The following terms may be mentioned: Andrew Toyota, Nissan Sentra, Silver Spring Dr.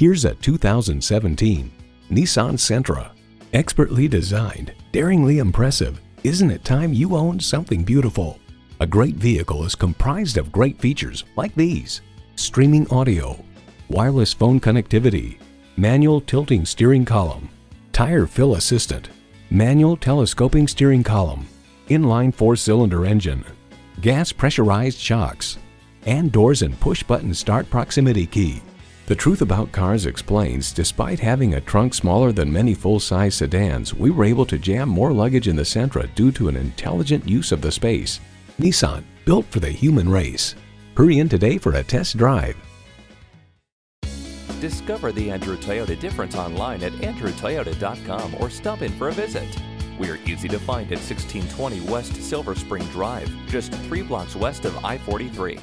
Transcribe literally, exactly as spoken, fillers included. Here's a two thousand seventeen Nissan Sentra. Expertly designed, daringly impressive. Isn't it time you owned something beautiful? A great vehicle is comprised of great features like these: streaming audio, wireless phone connectivity, manual tilting steering column, tire fill assistant, manual telescoping steering column, inline four-cylinder engine, gas pressurized shocks, and doors and push-button start proximity key. The Truth About Cars explains, despite having a trunk smaller than many full-size sedans, we were able to jam more luggage in the Sentra due to an intelligent use of the space. Nissan, built for the human race. Hurry in today for a test drive. Discover the Andrew Toyota difference online at andrew toyota dot com or stop in for a visit. We're easy to find at sixteen twenty West Silver Spring Drive, just three blocks west of I forty-three.